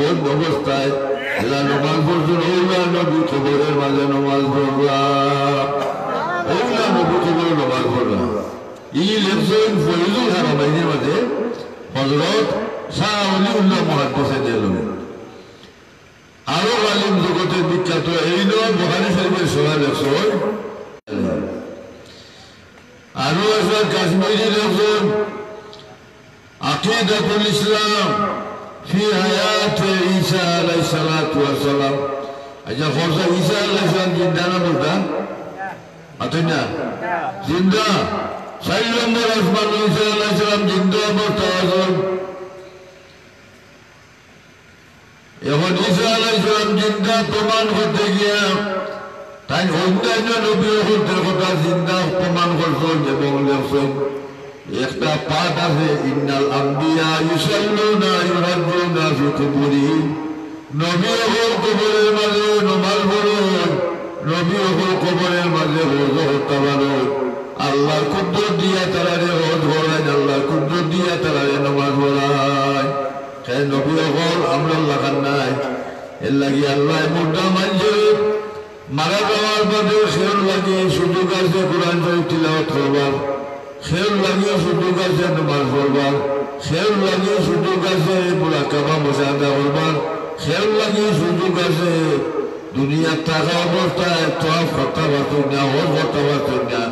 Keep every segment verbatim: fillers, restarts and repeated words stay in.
بہت بہت جلا نماز پڑھتے اولا نبی خبر ماجا نماز پڑھا اولا نبی خبر نماز پڑھا یہ لفظ فوائد ہر مہینے میں حضرت شاہ ولی اللہ محدث دل اور عالم جگتے বিখ্যাত এই নো বুখারী শরীফের সওয়াল আছে আর ওসমান কাশ্মীরি লোকজন عقيدة الإسلام في حياة عيسى عليه الصلاة والسلام أجل خلصة عيسى عليه السلام جندانا بلتا أتنا جندا سيد الله عثمان عيسى عليه السلام جندا بلتا يقول عيسى عليه السلام جندا تمان خطة گیا تاين خطة جو نبي خطة خطة جندا تمان خلصة جبون لفظة ایکتا پاٹ ہے ان الانبیاء یصلون یرجون فی قبورهم نبی ہو قبور مزے نماز پڑھو نبی ہو قبور مزے روزہ ہوتا بنو اللہ قدرت دیا ترارے روز ہوئے اللہ قدرت دیا ترارے نماز ہوئے کہ نبی ہو امر اللہ کرنا ہے اللہ کی اللہ مردہ منجر مرا دوار بدے خیر لگے شدو کر سے قرآن جو تلاوت ہوگا خیر لگے شدو کر سے نماز قربان خیر لگے شدو کر سے ملاقبہ مشاہدہ قربان خیر لگے شدو کر سے دنیا تاغا بڑھتا ہے طواف خطا بطنیا اور خطا بطنیا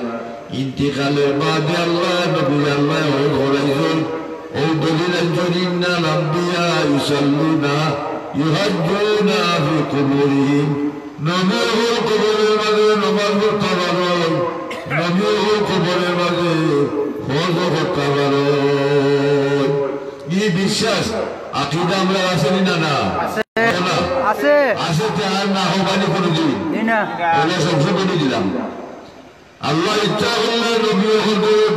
انتقال بعد اللہ نبی اللہ اور غلیظون اور دلیل انجرین الانبیاء یسلونا یحجونا فی قبورهم نبی ہو قبور مدر نماز برطبانون نبی ہو قبور مدر خوضو خطابرون یہ بشاس عقیدہ ہم لے آسے نہیں نا آسے آسے تیار نہ ہو بانی کنو دی اللہ سب سے کنو دی اللہ اتاق اللہ نبی خدود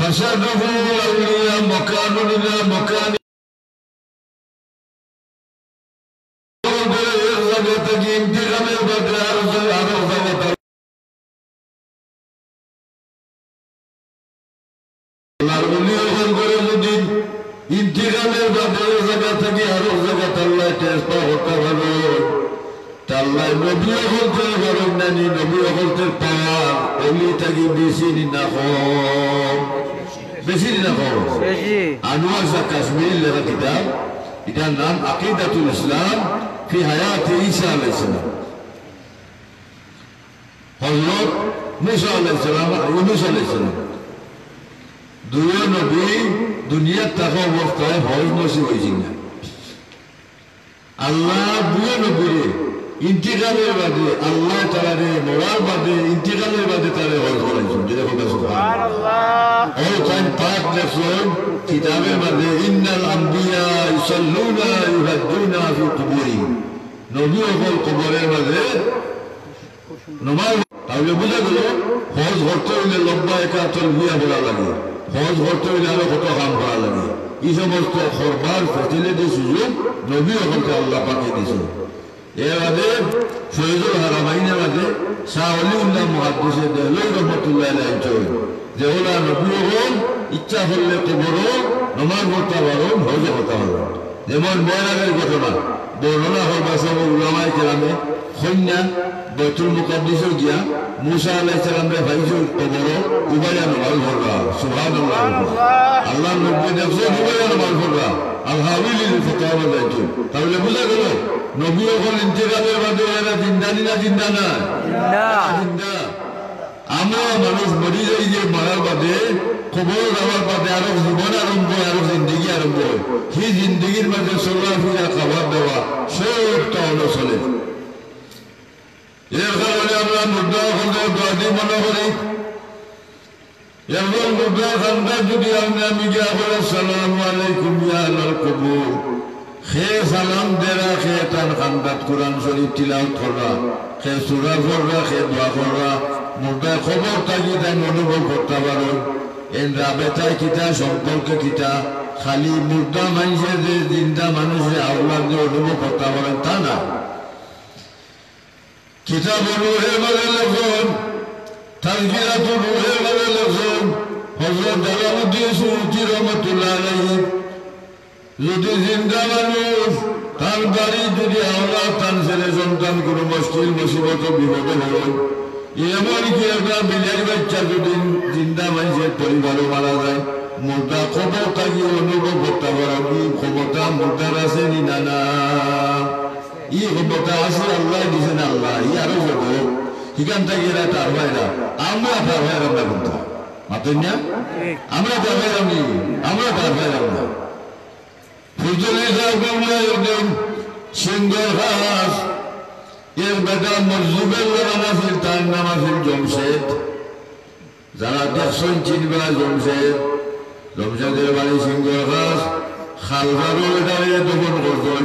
تصرفو اولیاء مکانو لنا مکانی عقيدة الإسلام في حياة عيسى عليه السلام حضرت موسى عليه السلام يونس عليه السلام دنيا نبي دنيا تخوف وفتايف حوز نسي ويجينا الله دنيا نبي انتقال بادي الله تعالى مرار بادي انتقال بادي تعالى حوز ورنجم جدا خدا سبحان الله او تان پاک نفسهم كتاب مدى إن الأنبياء يصلون يهدون في قبورهم نبي أخو القبور مدى نمار تاولي بجا قلو خوز غرطو إلي لبائك تربية بلا لگي خوز غرطو إلي أنا خطو خام بلا لگي إيسا مستو خوربار فتلة دي سجوب نبي أخو تا الله پاكي دي سجوب اي مدى فوز الحرمين مدى ساولي الله محدث دهلو رحمة الله عليه جوي دهولا نبي أخو ইচ্ছা করলে কবরও নমাজ পড়তে পারো হজ করতে পারো যেমন ময়নাগের ঘটনা বর্ণনা হওয়া সব উলামায়ে কেরামে খন্যা বৈতুল মুকাদ্দিসে গিয়া মুসা আলাইহিস সালামের ভাইজুর কবরও উবায়া নমাজ পড়া সুবহানাল্লাহ আল্লাহ নবী দেখছে উবায়া নমাজ পড়া আল হাবিলিল ফতাওয়া দাইতো তাহলে বুঝা গেল নবী হল ইন্তেকালের বাদে এরা জিন্দানি না জিন্দা না জিন্দা জিন্দা আমরা মানুষ মরি যাই যে মরার বাদে قبول روال پاتے آرخ زبان آرمبو آرخ زندگی آرمبو ہی زندگی مجھے صلح فیہ قواب دوا شوق تاولو صلح یہ خواہ علی عملہ مردہ خلدہ دادی ملہ خلی یہ خواہ مردہ خلدہ جدی آمنا مجھے آخر السلام علیکم یا القبور خیر سلام دیرہ خیتان خندت قرآن صلی تلاوت خورا خیر سورہ خورا خیر دعا خورا مردہ خبر تاکیتا منوبر خورتا بارو این رابطه کتا شمپرک کتا خالی مرده منشه ده زنده منشه اولاد ده اونمو پتاورن تانا کتاب روح مده لفظون تذکیرات روح مده لفظون حضرت جلال الدین سعودی رحمت اللہ علیہ যদি জিন্দা মানুষ তার বাড়ি যদি আওলাদ তানসের সন্তান কোনো মুশকিল মুসিবত বিপদে হয় এমনকি একটা বিলের বাচ্চা যদি জিন্দা মানুষের পরিবারও মারা যায় মুর্দা খবর থাকি অনুভব করতে পারা কি ক্ষমতা মুর্দার আছে নি না না ই ক্ষমতা আছে আল্লাহ দিয়েছেন আল্লাহ ই আরো বড় এখান থেকে এরা তার বাইরা আমরা তার বাইরা না কিন্তু মাতেন না আমরা তার বাইরা নি আমরা তার বাইরা না حضوری صاحب قبلہ یقین سنگر خاص ایک بیٹا مرزوب اللہ نمازل تان نمازل جمشید زرا تخصن چین بلا جمشید جمشید ایوالی سنگر خاص خالفارو بیٹاوی دکن خورتوی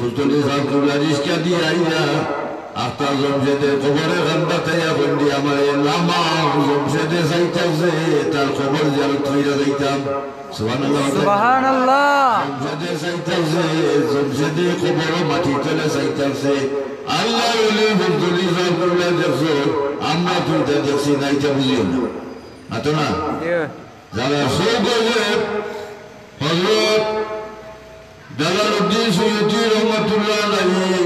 حضوری صاحب قبلہ جس کیا دی آئی جا اختا جمشید قبر غنبت یا بندی عمر لاما جمشید سیتا زیتا قبر جلتوی رضیتام سبحان اللہ سبحان اللہ جدے سیتر سے جدے قبر ماتی تلے سیتر سے اللہ علی بردلی زبر میں جفزو امنا تو دے جفزی نائی تبزیون اتنا زیادہ خوب ہوئے حضرت دلال الدین سیوتی رحمت اللہ علیہ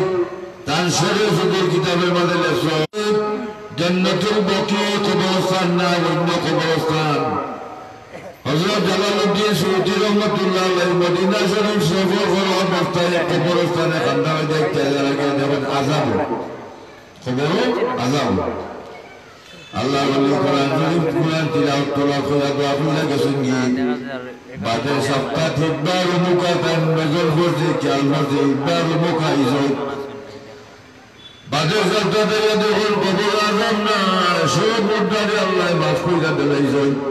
تانشور فکر کتاب مدل اسلام جنت البقی قبرستان ناورن قبرستان حضرت جلال الدین سعودی رحمت اللہ علیہ مدینہ شریف سفر فرعا مفتائی قبرستان خندہ میں دیکھتے ہیں لگے جبن عذاب ہو قبروں عذاب ہو اللہ علیہ قرآن کریم قرآن تلاوت طلع خدا دعا خدا کسنگی باتیں سبتا تھی بار مکہ تن مزر خورتی کیال مرتی بار مکہ ایزوت باتیں سبتا تھی یدخل قبر عذابنا شعب مداری اللہ محفوظ دل ایزوت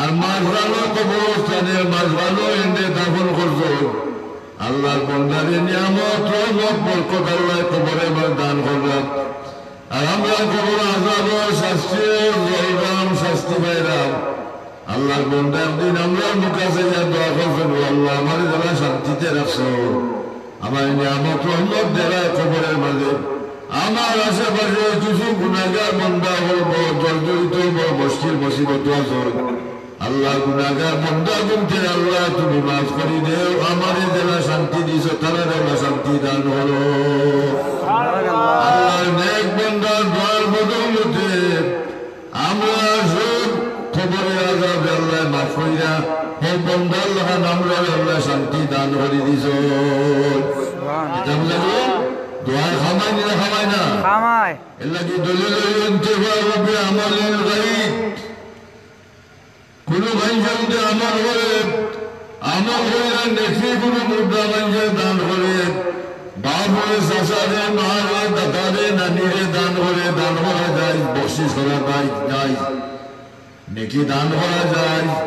اور مازوالوں کو بروستانے مازوالوں اندے دفن خرزو اللہ بندر نعمت رحمت برکت اللہ قبر مردان خرزت اور ہمرا قبر عذابوں سستی اور زہیبان سستی بیرام اللہ بندر دین ہمرا مقاسے دعا خرزن واللہ ہماری دلہ شرطی تے رفصو ہماری نعمت رحمت دیرہ قبر مردان ہمارا سے برجے چوزی گناہگار مندہ ہو بہت جلدوی تو بہت مشکل مصیبت دعا زور اللہ گناہگار مندہ گنتے اللہ تمہیں معاف کری دے ہمارے دلہ شانتی دیسے ترہ دلہ شانتی دان ہولو اللہ نیک بندہ دوار بدولتے ہمارا شد قبر عذاب اللہ معاف کری دے ہم بندہ اللہ نمرہ اللہ شانتی دان ہولی دیسے کتاب لگو دعائیں خامائیں نہ خامائیں نہ خامائیں اللہ کی دلیل انتفاع رب عمل الغیب کنو بھنجا اندے عمل غریب عمل غریب نکسی کنو مردہ بھنجا دان غریب بابوے ساسارے مہارے دکارے ننیرے دان غریب دان غریب جائز بخشی صلاح جائز نکی دان غریب جائز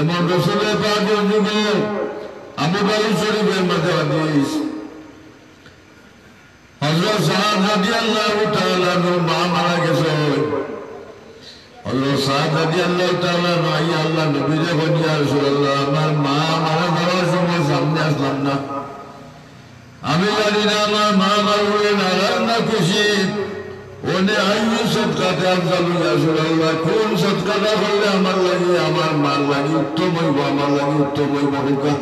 زمان رسول پاک جمعے ابو باری شریف احمد حدیث حضرت صاحب رضی اللہ تعالیٰ نرمہ مانا کے سوئے اللہ صاحب رضی اللہ تعالیٰ نوائی اللہ نبی جے خونی یا رسول اللہ ہمارا ماں ہمارا دعا شما سامنے اسلامنا ہمیں لڑینا ماں ماں مروے نارانہ کشی انہیں آئیو صدقہ تے افضل یا رسول اللہ کون صدقہ دا خلے ہمار لگی ہمار مار لگی اتو مہیبا مار لگی اتو مہیبا ہوگا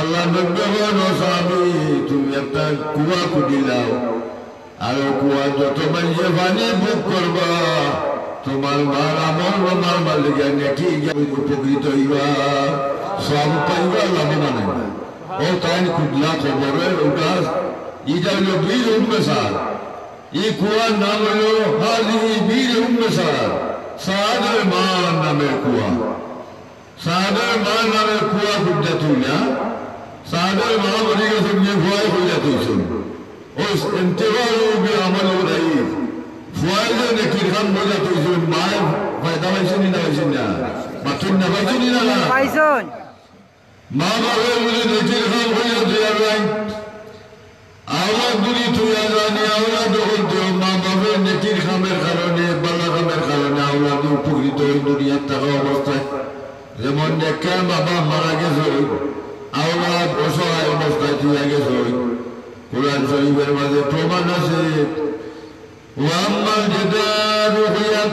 اللہ نبی خونو صحابی تم یکتا کوا کو دلاؤ آئیو کوا جو تمہیں یہ فانی بھوک کربا تمہارا مارا مول و مار مال لگیا نیکی گیا پکری تو ایوہ سواب پہیوہ اللہ بمانے اور تائن کدلا خبر ہے اکاس یہ جب لو بیر ام سار یہ کوان نام لو حاضری بیر ام سار سادر مان نامے کوان سادر مان نامے کوان خودتو لیا سادر مان بریگا سنگے خواہ خودتو سن اس انتوارو بی عملو رئیف فوائدہ نکی خان بولا تو اسے مائے فائدہ ویسنی نا ویسنی مطلب نا ویسنی نا فائزون ماما غیر مجھے نکی خان بولا تو یا رائیں اولاد دوری تو یادانی اولاد خود دیو ما بفر نکیر خمر خرانه بالا خمر خرانه اولاد دو پوکی تو این دنیا تقوا بسته زمان نکام بابا مراکه زوی اولاد اصلاح مستعدی اگه زوی قرآن شریف برماده پرومان نسید و اما الجدار خیات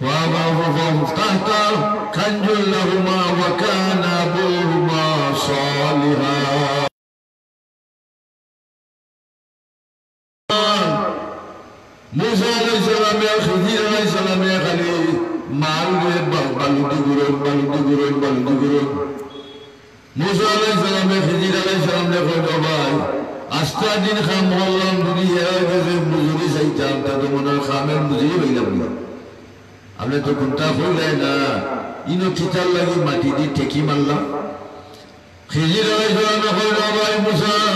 و اما فهم تحتا کنج لهما و کان ابوهما صالحا موسیٰ علیہ السلام یا خضیر علیہ السلام یا خلیل معلوم بلدی گرون بلدی گرون بلدی گرون موسیٰ علیہ السلام یا خضیر علیہ السلام یا خود عبائی استا دین خام غلام دنی ہے ویسے مزوری صحیح چاہتا تو منا خامر مزوری بھئی لگنا ہم نے تو کنتا خوئی لینا انہوں کتا لگی ماتی دی ٹیکی مالا خضیر علیہ السلام یا خود عبائی موسیٰ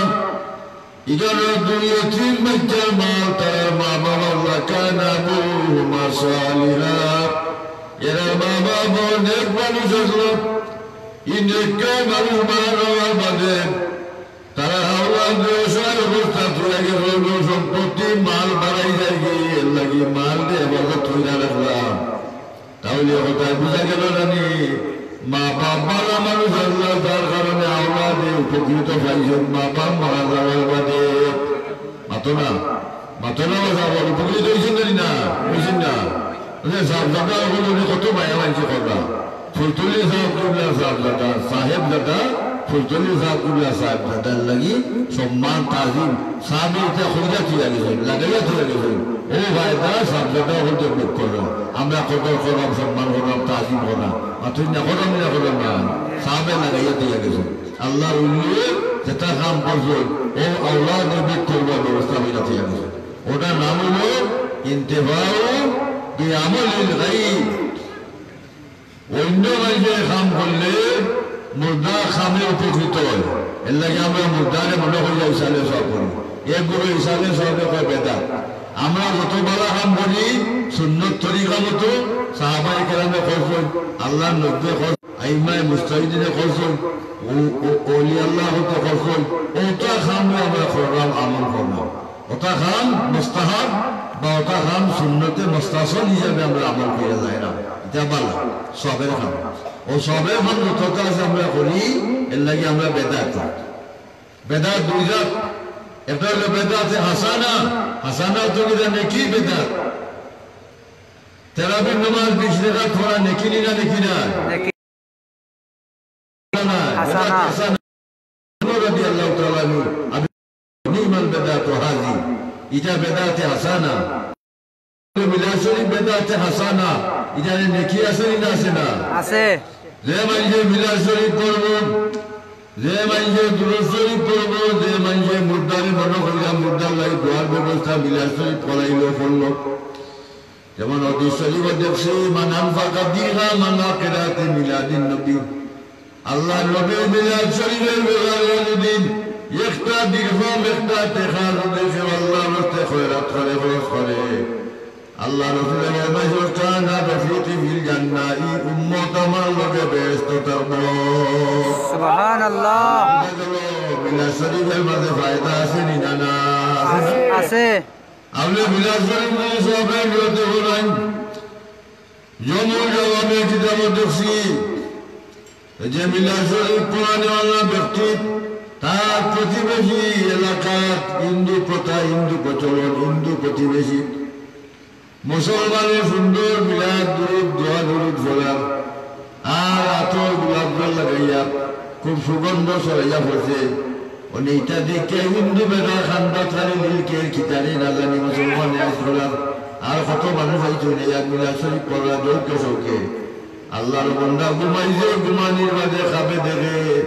إِجَرَّ دُنْيَةِ الْمَجْتَمَعَ تَرَمَا مَوَرَّ كَانَ بُوهُمَا صَالِحًا يَرَمَا مَوَرَّ نِقْوَلُ جَزْلَ إِنِّكَ مَرُمَا رَوَبَدِهِ تَرَهَا وَالْدُوشَةِ غُرْتَةُ لَكِهُ الْدُوشَةُ قُتِّ مَالْ بَرَيْدَهِ اللَّكِ مَالْ دِهِ وَغَتْهُ إِلَى رَخْلَهُ تَوْلِيَ غُتَيْبُ ذَكِرَنَنِي مَا بَابَّلَ پکیتو فائزن ماپا مغازا والبادے ماتونا ماتونا وزاوالو پکیتو ایسن دلینا ایسن دا ایسن صاحبزادا خودو نکتو بایا وانچی خودا فلتولی صاحب قبلہ صاحبزادا صاحب زادا فلتولی صاحب قبلہ صاحب زادا لگی سمان تعظیم صاحبی اتا خودہ کیا گئی لگیا کیا گئی او بایدہ صاحبزادا خودو بک کرو ہم را خودو خورم سمان خورم تعظیم خورم ماتونا خورم نا خورم صاحبی لگیا کیا گئی اللہ رویے جتا خام پرزوئی اے اولاد بھی توبہ برستا بھی نتی آگے اوٹا نامو میں انتفاعو بی عمل الغیب و اندو مجھے خام کھلے مردہ خامی اپکلی توئے اللہ جا میں مردہ نے مردہ خلیہ عیسیٰ علیہ صاحب کرنے یہ گروہ عیسیٰ علیہ صاحب نے کوئی پیدا امرہ خطو بلا خام کھلی سنت طریقہ مطو صحابہ اکرام نے خوصوئی اللہ نبی خوصوئی ایمہ مستعید نے خوصوئی اولی اللہ ہوتا خوصوئی اوتا خام میں ہمیں خورام آمن کرنا اوتا خام مستحب باوتا خام سنت مستحصل ہی ہمیں ہمیں عمل کیا ظاہرہ اتحاب اللہ صحابہ خام اور صحابہ خام نتوتا سے ہمیں خوری اللہ کی ہمیں بیدات بیدات دوریزات افتر بیدات حسانہ حسانہ تو کدھر نکی بیدات تیرا بھی نماز پیشنے کا تھوڑا نکی نینا نکی نا حسنا رضي الله تعالى عنه نعم البدات هذه إذا بدات حسنا ملاسل بدات حسنا إذا نكي أسل ناسنا لما يجي ملاسل قربون لما يجي درسل قربون لما يجي مردان منوخليا مردان لأي دوار ببستا ملاسل قرائل وفلو جمان عدسل ودفسي من أنفق دينا من آقرات ميلاد النبي اللہ ربی ملاد شریفر بغالی دین یختا دیگفام اختا تخار دیخو اللہ رفت خیرات خلی خلاف خلی اللہ رسول اللہ شرکانا بفیتی فی الجنائی اموتا مالک بیشتو تربو سبحان اللہ ملاد شریفر مرد فائدہ سنی نانا اسے اولے ملاد شریفر صحبہ گلتے خلائیں یومو جوامی کتاب دفسی جمیلہ شریف پرانے والا بختیب تاک پتی بشی علاقات اندو پتا اندو پچولون اندو پتی بشی مسلمان سندور ملاد درود دعا درود فلان آر آتو گلاب گل لگیا کم سگن دو سریا فرسے انہیتا دیکھے اندو بدا خاندات خالی دل کے کتانی نازانی مسلمان یاس فلان آر خطو منو فیتونی یا ملاد شریف پرانے دور کشوکے اللہ ربندہ گمائزے گمانی ودے خبے دے گئے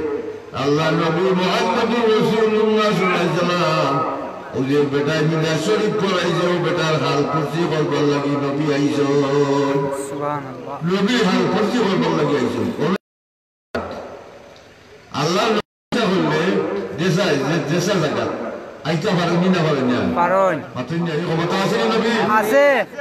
اللہ نبی محمد رسول اللہ صلی اللہ علیہ وسلم اوزے بیٹا ملہ شریف پر ایزے ہو بیٹا حال پرسی خلق اللہ کی نبی ایزے ہو نبی حال پرسی خلق اللہ کی ایزے ہو اللہ نبی جیسا جیسا زکا ایتا فرمی نہ فرمی فرمی فرمی فرمی خبتا حسن نبی حسن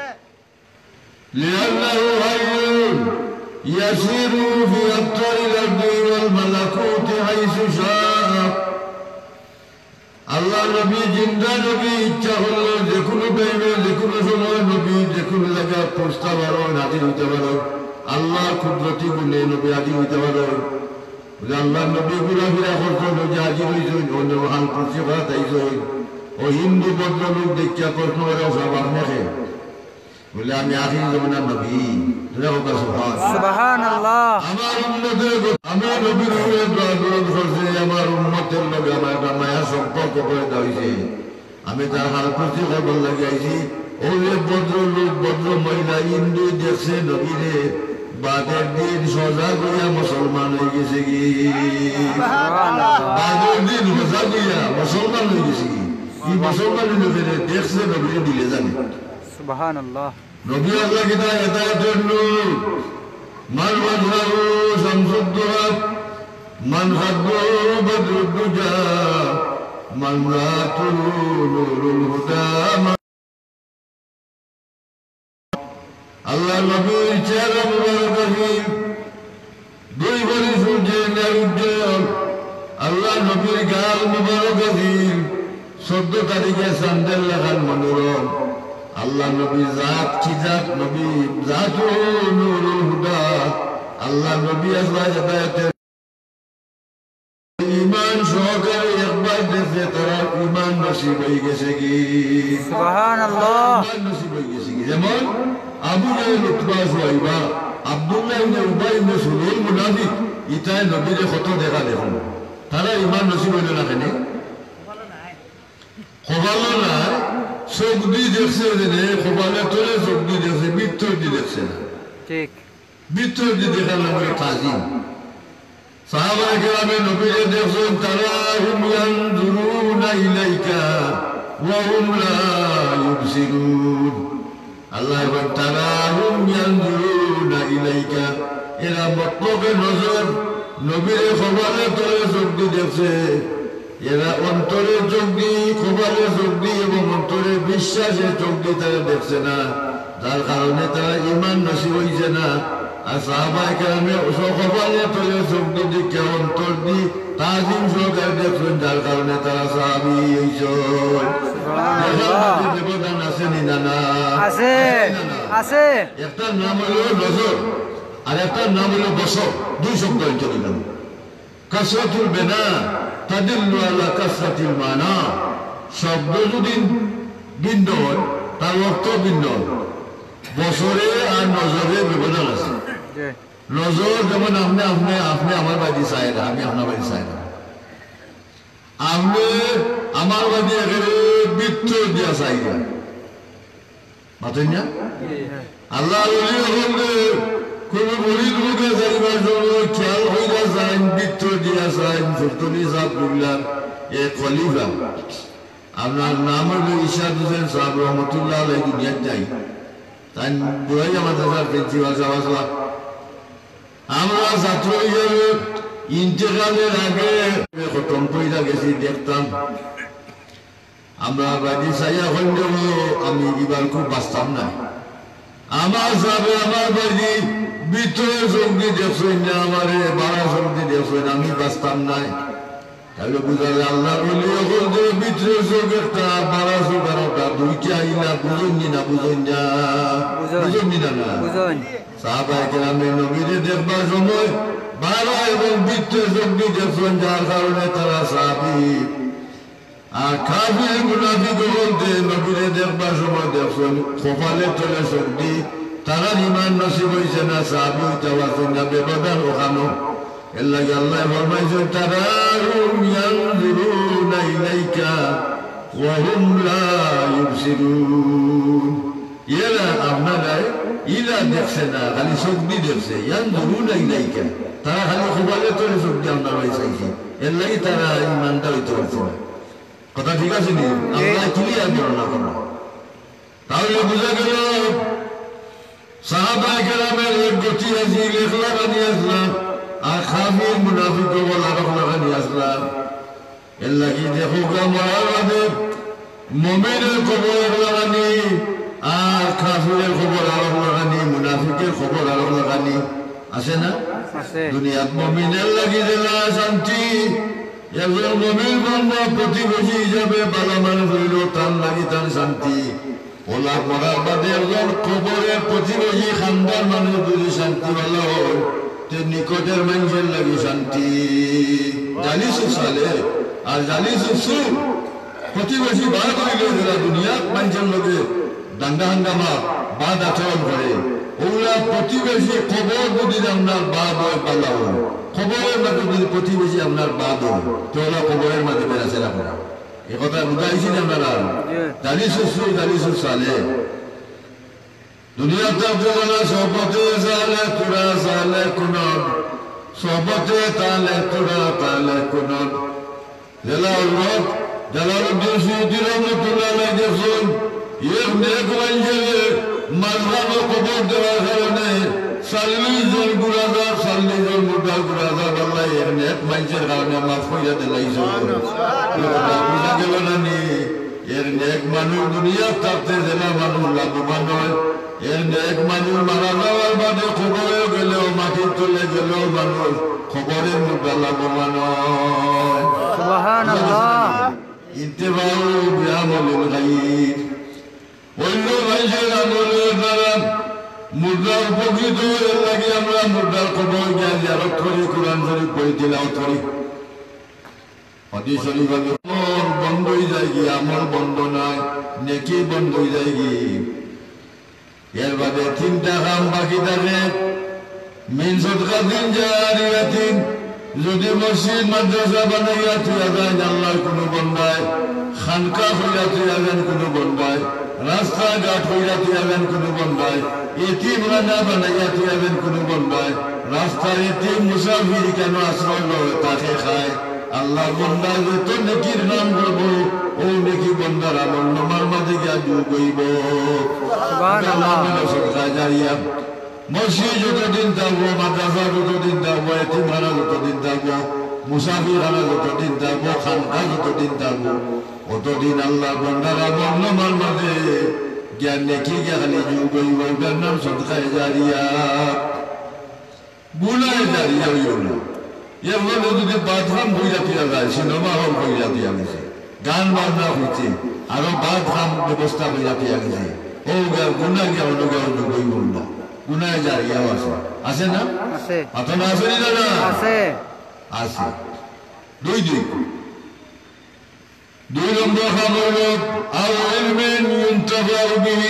لِأَنَّهُ حَيٌّ يسير في أبطال الأرض والملكوت حيث شاء আল্লাহ নবী জিন্দা নবী ইচ্ছা হলো যে কোনো টাইমে যে কোনো সময় নবী যে কোনো জায়গায় পৌঁছতে পারো হাজির হতে পারো আল্লাহ কুদরতি গুণে নবী হাজির হতে পারো আল্লাহ নবী ঘুরাফেরা করতো যে হাজির হয়েছেন অন্য হাল করছে বা তাইছেন ও হিন্দু বদ্রলোক দীক্ষা প্রশ্ন করে সব আপনাকে বলে আমি আখির জমানার নবী আমি তার হাল করছি খবর লাগাইছি ওরে ভদ্র লোক ভদ্র মহিলা হিন্দু দেখছে নবীরে বাদের দিন সজা করিয়া মুসলমান হয়ে গেছে কি বাদের দিন সজা করিয়া মুসলমান হয়ে গেছে কি এই মুসলমান নবীরে দেখছে নবীরে দিলে জানে সুবহানাল্লাহ নবী আল্লাহ কিতা এটার জন্য মারওয়াত হারু শামসুদ্দোহাত মান হাদু বদরুদ্দুজা منرات نور الهدى الله نبي شرم والبهيم دوي ورثوا جينا رجال الله نبي قال مباركين صد طريقه سندل لغن منورون الله نبي ذات ذات نبي ذات نور الهدى الله نبي اصلا هدايته ایمان شوگر اقبال دیتے ترہ ایمان نصیب ہی کیسے کی سبحان اللہ ایمان نصیب ہی کیسے کی زمان ابو جائے لطباس و عبا عبداللہ انہیں عبای مسئول منافق اتائے نبیر خطر دیکھا دیکھوں ترہ ایمان نصیب ہی لکھنے خوبالہ نہ ہے سوگدی دیکھسے دینے خوبالہ تولے سوگدی دیکھسے بیتر دی دیکھسے ٹھیک بیتر دی دیکھا لگوی تعظیم صحابہ اکرام نبی دیکھو تراہم ینظرون الیکا وهم لا یبصرون اللہ اکرام تراہم ینظرون الیکا اینا مطلق نظر نبی خبالے تولے سکتی دیکھتے اینا انتولے چکتی خبالے سکتی اینا انتولے بشہ سے چکتی تارے دیکھتے نا دار خالنے تارے ایمان نصیب ہوئی سے نا اصحابہ اکرامی اسو خبالی تولی سبنی دکھے ہم تولی تعظیم شو کر دیکھن جال کرنے تا صحابی ایشو دیکھنے کو دن اسنی نانا اسے اسے ایفتا ناملو نظر اور ایفتا ناملو بسو دو شکتا انچلی نام کسرت البنا تدلو علا کسرت المانا شب دوزو دن بندور تا وقتو بندور بسورے اور نظرے ببدل اسے نظر جمن ہم نے ہم نے ہم نے ہمارے بادی سائر ہم نے ہمارے بادی سائر ہم نے ہمارے بادی غریب بیتو دیا سائر باتیں یا اللہ علیہ ہم نے کوئی مرید کو کے سائر بازو چال ہوئی دا سائر بیتو دیا سائر فرطنی صاحب بگلان یہ خلیفہ ہم نے نامر کو اشاد حسین صاحب رحمت اللہ علیہ دنیا جائی تن بویا مدازار پینچی واسا واسا আমরা ছাত্রীদের ইন্তেকালের আগে খতম কইরা গেছি দেখতাম আমরা বাড়ি সাইয়া হইল আমি এবার খুব বাঁচতাম না আমার যাবে আমার বাড়ি ভিতরে জঙ্গি দেখছেন না আমারে বাড়া জঙ্গি দেখছেন আমি বাঁচতাম না তাহলে বুঝা যায় আল্লাহ বলি এখন যে ভিতরে জঙ্গ একটা বাড়া জোগাড়টা দুইটা আইলা বুঝেননি না বুঝেন না বুঝেননি না বুঝেন صحابہ اکرام نبی دے دیکھبا سموئے بارا ایبن بیتے زبنی جسون جار خارونے ترہ صحابی آکافی منافق ہوتے نبی دے دیکھبا سموئے دیکھسون خوفالے تولے سکتی ترہ ایمان نصیب ہوئی سنا صحابی تواسن نبی بدن اخانو اللہ کہ اللہ فرمائی سے تراہم ینظرون الیکا وهم لا یبصرون یہ لا اپنا لائے ایلا دیکھسے نا خالی سکتی دیکھسے یندرون ایلائی کیا ترہ خالی خوبالے تولی سکتی ہم نوائی سکتی ایلائی ترہ ایمان داوی تولی قطع ٹھیکا سنی اللہ کلی آمی رنا کرنا تاولی بزا کرو صحابہ کرامے ایک گوٹی عزیل اخلاق انی اسلام آخافی منافقوں والا اخلاق انی اسلام اللہ کی دیکھو کا مرارہ دیکھ مومن قبول اخلاق انی آر کافر خبر عرب لغنی منافق خبر عرب لغنی اسے نا دنیا مومن اللہ کی دلہ سانتی Ya Rabbil banda poti hoji jabe balaman hoilo tan lagi tan santi. Ola marabader lor kubore poti hoji khandar manu duri santi walor. Te nikoder manjel lagi santi. Jali susale, al jali susu. Poti hoji bar koi gejra dunia manjel lagi. Danga danga ma, bada chon kare. Ola poti hoji kubor budi danga bada balao. خبره مدتی پتی بچی امنار بادو تو اونا خبره مدتی برسه نبوده. یک وقت مدتی نمرار دلیس سری دلیس ساله دنیا تبدیل صحبتی زاله کرا زاله کنن صحبتی تاله کرا تاله کنن دلار رود دلار دوستی دیرم نتونه گفتن یک نیک منجله مذهب خبر دلاره سالی زل گرازا سالی زل مدار گرازا بالله یعنیت منچر گانا مافویا دلایی زود یعنی بودا جوانا نی یعنی ایک منور دنیا تابتے زنا منور لابو منور یعنی ایک منور مرانا والبادی خبوری گلے و ماتین تولے گلے و منور خبوری مدار لابو منور سبحان اللہ انتباعو بیام للغیر واللو غیشن امولو فرم مردار پوکی تو لگی امرا مردار قبول کیا زیارت کری قرآن شریف کوئی تلاوت کری حدیث شریف امر بند ہوئی جائے گی امر بند ہونا نیکی بند ہوئی جائے گی یار بعد تینتا کام باقی تھے من صدقہ دین جاریاتین যদি مسجد مدرسہ بنایا تو اذان اللہ کو بندائے خانقاہ ہویا تو اذان کو بندائے راستہ گاٹ ہویا تو اذان کو بندائے ایتیم رنا بنایا تو اذان کو بندائے راستہ ایتیم مسافر کے ناسوں لوگ تاخیر خائے اللہ بندائے تو نکیر نام گربو او نکی بندر عمل نمر مدگیا جو گئی بو سبحان اللہ صدقہ جاریہ مسجد جو تو دن دا ہوا مدرسہ جو تو دن دا ہوا ایتیم رنا جو تو دن دا ہوا مسافر رنا جو تو دن دا ہوا خانقاہ جو تو دن دا ہوا او تو دن اللہ بندر عمل نمر مدے گیانے کی گیانے جو گئی وگرنم صدقہ جاریہ بولا جاریہ ویولا یہ اللہ نے دو دے بات خام ہوئی جاتی آگائی سنما ہم ہوئی جاتی آگائی سے گان مارنا ہوئی تھی آرو بات خام نبستہ ہوئی جاتی آگائی سے او گیا گناہ گیا انہوں گیا انہوں گئی بولنا گناہ جاریہ واسے آسے نا آسے آتن آسے نہیں نا آسے آسے دوئی دیکھو دولم بخبرت أو علم ينتفع به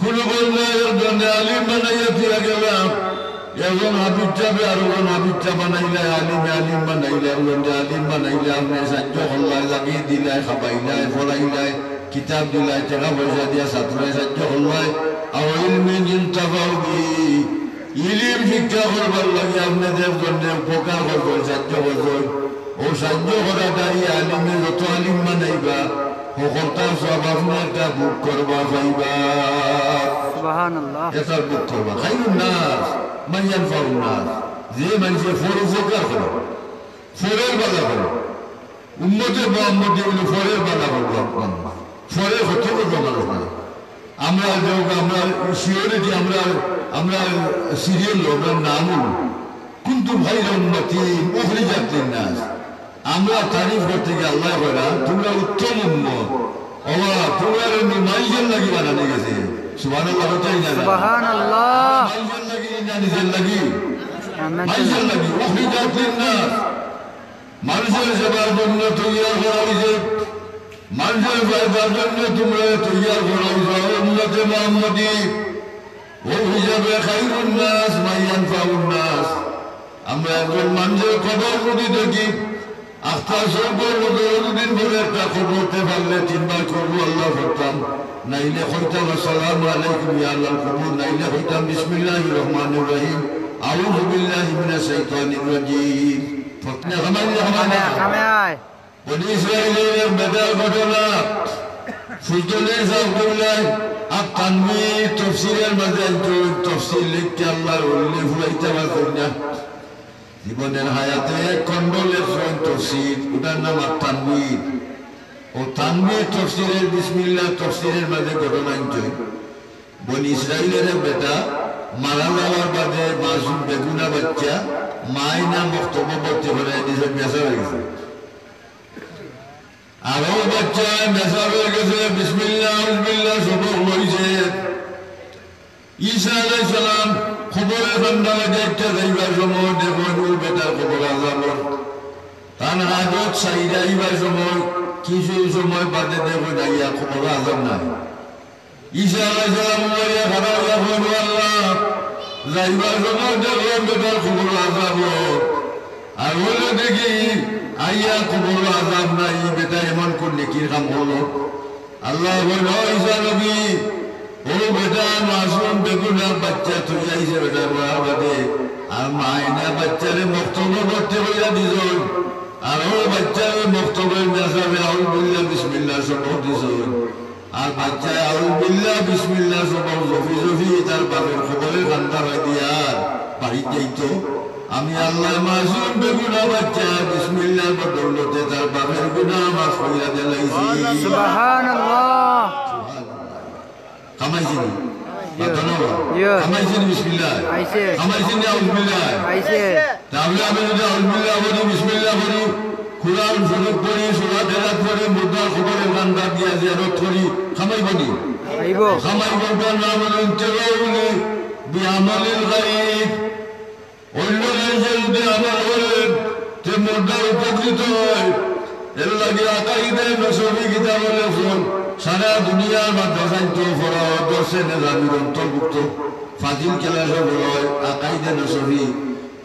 كل قلنا يردن علم من يتي أجلاب يظن حبيبتا بأرون حبيبتا من إله علم علم من إله ورد علم من إله من سنجوه الله لقيد إله خبا إله فرع إله كتاب إله تغفر جديا سطر سنجوه الله أو علم ينتفع به إليم فكا خرب الله يابن دف قلنا فكا خرب سنجوه الله او سنجو خدا داری علمی لطو علم من ایبا او خلطان صحباف نارتا بک کربا فائبا سبحان اللہ ایسا بک کربا خیر الناس من ینفر الناس زی منشی فوری فکر کرو فوری بدا کرو امت با امتی اولو فوری بدا کرو فوری خطر کرو امرا جوگا امرا سیوریتی امرا سیریل امرا نامون کنتم خیر امتی اخرجت للناس আমরা তারিফ করতে গিয়ে আল্লাহ বলা তোমরা উত্তম উম্মত আল্লাহ তোমরা মাইজন লাগি বানানো গেছে সুবহানাল্লাহ হতাই না সুবহানাল্লাহ মাইজন লাগি নিজের লাগি মাইজন লাগি ওহি জাতির না মানুষের সেবার জন্য তৈয়ার করা হয়েছে মানুষের সেবার জন্য তোমরা তৈয়ার করা হয়েছে উম্মতে মুহাম্মদী ও হিসাবে খায়রুন নাস মাইয়ান ফাউন নাস আমরা একজন মানুষের খবর যদি দেখি আফতার সরকার দিন ভরে একটা খবর হতে পারলে তিনবার করবো আল্লাহ করতাম নাইলে হইতাম আসসালাম আলাইকুম ইয়া আল্লাহ কবুল নাইলে হইতাম বিসমিল্লাহির রহমানির রহিম আউযু বিল্লাহি মিনাশ শাইতানির রাজীম ফতনা হামানি হামানি হামায় বনি ইসরাঈলের বেদাল ঘটনা সুলতানের আব্দুল্লাহ আত তানবী তাফসীরের মাঝে তাফসীর লিখতে আল্লাহর উল্লেখ হইতে পারতেন না জীবনের হায়াতে কন্ডলের ফ্রন্ট তফসির উদার নাম আর তানবীর ও তানবীর তফসিরের বিসমিল্লাহ তফসিরের মাঝে ঘটনাঞ্চ বনি ইসরাইলের বেটা মারা যাওয়ার বাদে মাসুম বেগুনা বাচ্চা ماينا مكتوبة بتفرد إذا مسافر. أروح بتجا مسافر كذا بسم الله بسم الله سبحان الله يجيء. عيسى عليه السلام خبره فندق جت ريبا زمور دفنوا بيتا خبره زمور. تان هادوت سيدا ريبا زمور كيسو زمور بعدين دفنا يا خبره زمنا. عيسى عليه السلام ويا خبر يا خبر الله. رائبا زمان دغلان دبار قبول عذاب ہو اولو دگی آیا قبول عذاب نائی بیتا ایمان کن نکیر غم ہولو اللہ بلو ایسا نبی او بیتا معصوم دگنا بچہ تجھا ایسا بیتا بڑھا دے ام آئینا بچہ لے مختوبہ بڑھتے ہویا دیزون اولو بچہ لے مختوبہ نظر میں اول بللہ بسم اللہ سبحو دیزون اور بچہ اول بللہ بسم اللہ سبحو زفی زفی تر بغیر خبر خندہ ردیار بھائی دیتو امی اللہ معصوم بے گناہ بچہ بسم اللہ بدولتے تر بغیر گناہ معصویہ دلائی سبحان اللہ کمائی جنی کمائی جنی بسم اللہ کمائی جنی اعوذ باللہ تابلہ بلدہ اعوذ باللہ بڑی بسم اللہ بڑی قرآن شروع پڑی سورہ درات پڑی مردہ خبر خندہ دیا زیارت پڑی کمائی بڑی کمائی بڑی نامن انتظار بڑی بعمل الغريب قلو الانجل بعمل غريب تمردر وقبضتوي إلا قاعدة نصوبي كتاب اللفون سنة دنيا مدرسان توفرا ودرسة نظامي رمتو بكتو فاتل كلاسة براي قاعدة نصوبي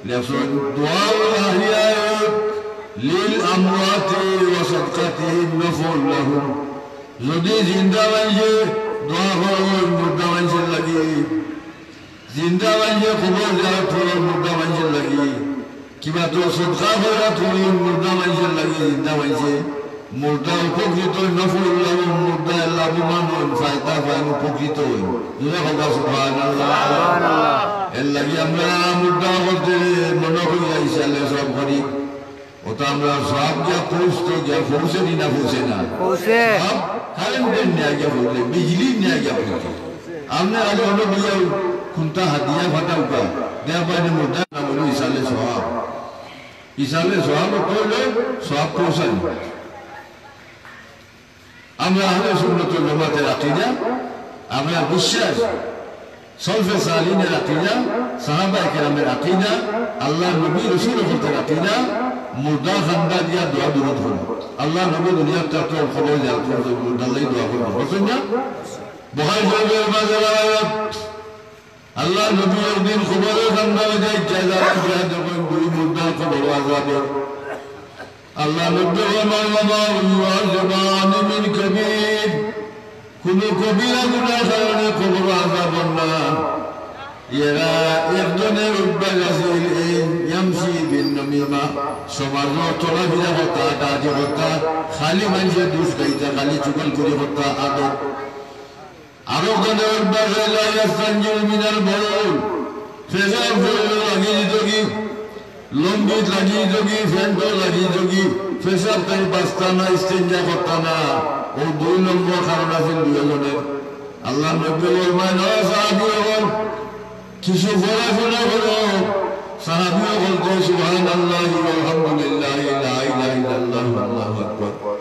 لفون دعاء الأحياء للأموات وصدقتهم نفون لهم زدي زندة وانجي دعاء فرور مردة وانجل لديه زندہ وانجے قبول جائے پھولو مردہ وانجے لگی کی باتو صدقہ فرہ پھولو مردہ وانجے لگی زندہ وانجے مردہ پوکیتو نفو اللہ مردہ اللہ بمانو فائدہ فائنو پوکیتو جنہ خدا سبحان اللہ اللہ کی امرہ مردہ خودتے منوکو یا عیسیٰ علیہ السلام قریب اتا امرہ صاحب جا پوستو جا فوسے نینا فوسے نا فوسے ہم دن نیا گیا فوسے بجلی نیا گیا فوسے ہم نے آجو ہمیں بجاو کنتا حدیعہ فتح کا دیا بہنے مردہ ناملو عیسالے صحاب عیسالے صحاب کو لے صحاب کو سن امرہ اہلِ سنت علماء تیر عقیدہ امرہ بشر صلف صالین عقیدہ صحابہ اکرام عقیدہ اللہ نبی رسول خلطر عقیدہ مردہ خندہ دیا دعا درد ہو اللہ نبی دنیا تحتو خبر دیا مردہ اللہ دعا خبر رسولنا بخاری جاوے عباد اللہ عباد اللہ نبی اردین خبر خندہ جائے جائزہ رکھا جائے بری مردہ خبر وعزادہ اللہ نبی اردین اللہ وعزبان من کبیر کنو کبیرہ گناہ خیرنے خبر وعزادہ یرا اردن رب جزیل این یمسی بن نمیمہ سمارنو تولا بیدہ ہوتا دادی ہوتا خالی منشہ دوش گئی تا خالی چکل کری ہوتا آدھو عروقنا والبغل لا يستنجل من البرول فزار فلو لغي دوغي لنبت لغي دوغي فندو لغي دوغي فساب تل بستانا استنجا خطانا وردون نمو خرنا فندو يلونه اللہ نبیل ورمان او صحابی اغل کسی فرافن اغلو صحابی اغلتو سبحان اللہ والحمدللہ لا الہ الا اللہ واللہ اکبر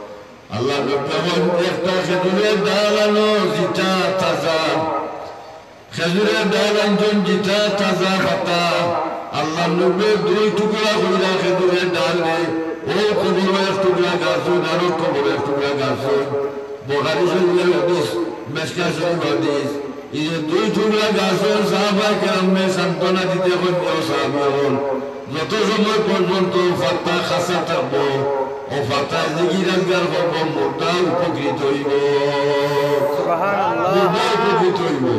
اللہ نبیل اختار خدوریت دارانو جتا تازا خدوریت داران جن جتا تازا خطا اللہ نبیل دوی ٹکڑا خدا خدوریت دارنے او قبول اختگلا گاسو دارو قبول اختگلا گاسو بخاری شدیل حدیث مشکہ شدیل حدیث یہ دوی ٹکڑا گاسو صحابہ کرم میں سنتونا دیتے خود دیو صحابہ ہون لطو زمر پرزن تو فتح خسا تبو او فتح زگی رنگر خوبا مردہ اپکری توئی بو مردہ اپکری توئی بو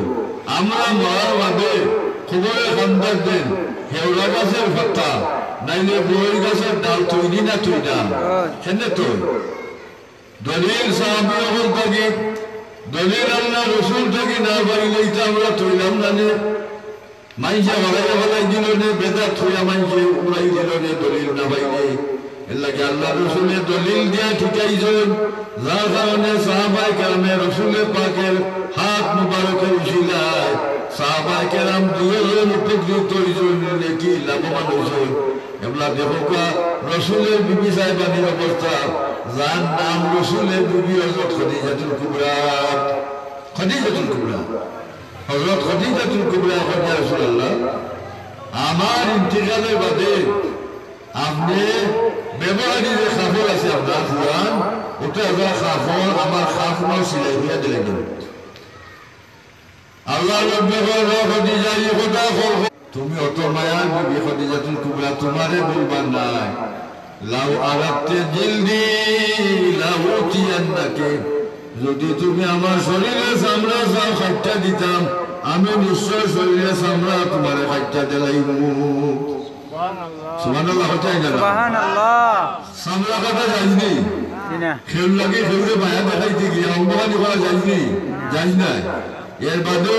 امرہ مہا وابے قبول خندق دن ہیولا کا سر فتح نائنے بوئی کا سر ڈال توئی نہ توئی ڈال خندق توئی دلیل صحابی اغل تاکی دلیل اللہ رسول تاکی نابا علیتا امرہ توئی لامنا نے مانشہ غلائی غلائی دلوں نے بیدہ تویا مانشہ امرائی دلوں نے دلیل نابا علیتا اللہ کہ اللہ رسول دلیل دیا ٹھیکائی جن زاغانے صحابہ کرمے رسول پاکر ہاتھ مبارک رشیلہ صحابہ کرام دیئے متقلی تویزون لیکی لاممان اوزون املا دیکھو کا رسول بی بی صاحبہ نیرہ بورتا زان نام رسول بی بی حضرت خدیجۃ الکبریٰ خدیجۃ الکبریٰ حضرت خدیجۃ الکبریٰ خدیجہ رسول اللہ آمار انتقال بدے ہم نے بیماری دے خافر اسی عبدال خوران اتا ازا خافر امار خافران سلیحیہ دلگن اللہ رب خدا خدیجہ یہ خدا خور تمہیں اتو میان بھی خدیجہ الکبریٰ تمہارے بھی بننا ہے لو عربت جلدی لو تینکی زدی تمہیں ہمارے شریل سامرہ سام خجتہ دیتا ہمیں نشو شریل سامرہ تمہارے خجتہ دلائی سبحان اللہ خجتہ ہی جانا سامرہ خجتہ جائزنی خیل لگی خیل بیان دکھائی تھی گیا امبہ نکھا جائزنی جائزنہ ہے یہ بادو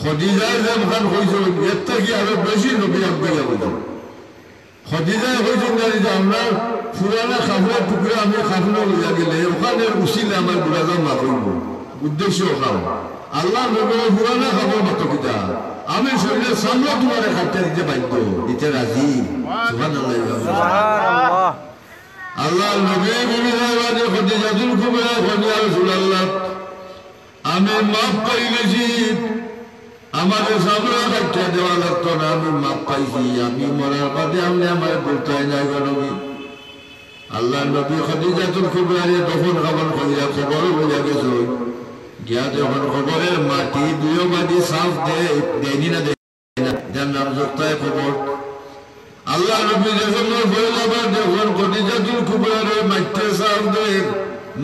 خدیجہ زمخان خوشو یتا کی عرب بشی نبی اکبر بادو خدیجہ خوشو ناری جامنا فرانا خفرہ پکرہ ہمیں خفرہ ہو جاگے لے اوخان اصیل عمل برازہ مخلوم ہو ادھش اوخان اللہ نبی فرانا خفرہ بکر کتا ہمیں شوئلے سامرہ تمہارے خطہ دیتے بائندو دیتے راضی سبحان اللہ اللہ نبی بمیدہ خدیجہ دلکو بیا خدیجہ رسول اللہ ہمیں ماپ پائی نجیب ہمارے سامرہ خجتہ دیوا لگتا نا ہمیں ماپ پائی سی ہمیں مرار پاتے ہم نے ہمارے بلتائیں جائے گا نوی اللہ نبی خدیجہ الکبریٰ دفن خبر خجیہ خبر ہو جا کے سوئی گیا دفن خبر ماتی دیو مادی صاف دے دینی نہ دینی جن نام زکتا ہے خبر اللہ نبی جسم نے فیل آباد دفن خدیجہ الکبریٰ مجھتے صاف دے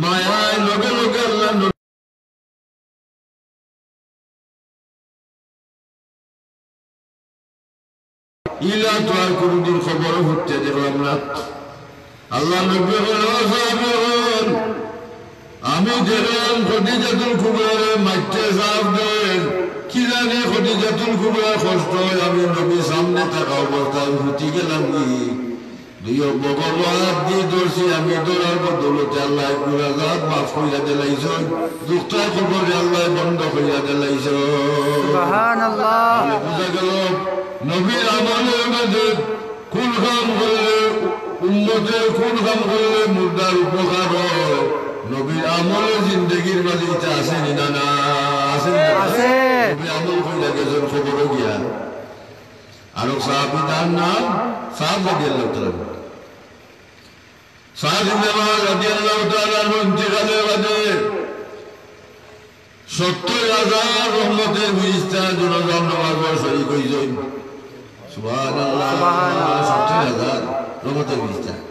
مایا لوگے لوگے اللہ نبی إلا تاركوا دين خبره فتدر ومنات الله نبيه الوصابيون أمي جرام خديجة الكبرى مجتة صافدين كذاني خديجة الكبرى خشتوي أمي نبي سامنة تقاوبرتان فتيك لنبي ديو بقروات دي درسي أمي دولار بدولة الله برازات مفقو يد العيسون دختا خبر الله بندخو يد العيسون سبحان الله نبیر آمانے مدد کن خام کرلے امتے کن خام کرلے مردار اپکار ہو نبیر آمانے زندگیر مدد آسین انانا آسین نبیر آمان کوئی لگے زن خبر ہو گیا آنو صحابی دان نام صحاب رضی اللہ تعالیٰ صحاب رضی اللہ تعالیٰ انتقال ودے ستر ہزار رحمتیں بجتا جو نظام نماز اور شریک ہوئی زوئی سبحان اللہ ستر ہزار رحمتیں بجتا